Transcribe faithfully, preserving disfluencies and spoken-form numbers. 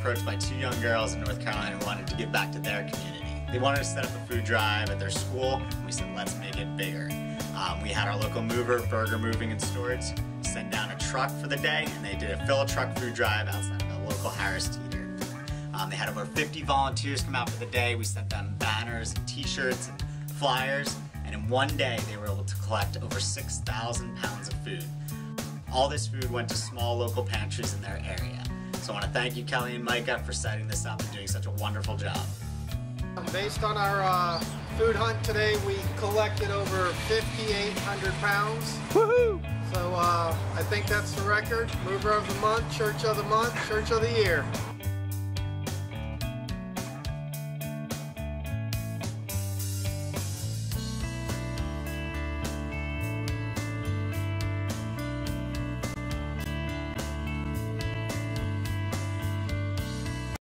approached by two young girls in North Carolina who wanted to give back to their community. They wanted to set up a food drive at their school. We said, let's make it bigger. Um, we had our local mover, Berger Moving and Storage, send down a truck for the day, and they did a fill a truck food drive outside of the local Harris Teeter. Um, they had over fifty volunteers come out for the day. We sent down banners, t-shirts, and flyers, and in one day they were able to collect over six thousand pounds of food. All this food went to small local pantries in their area. So I want to thank you, Kelly and Micah, for setting this up and doing such a wonderful job. Based on our uh, food hunt today, we collected over fifty-eight hundred pounds. Woohoo! So uh, I think that's the record. Mover of the month, church of the month, church of the year.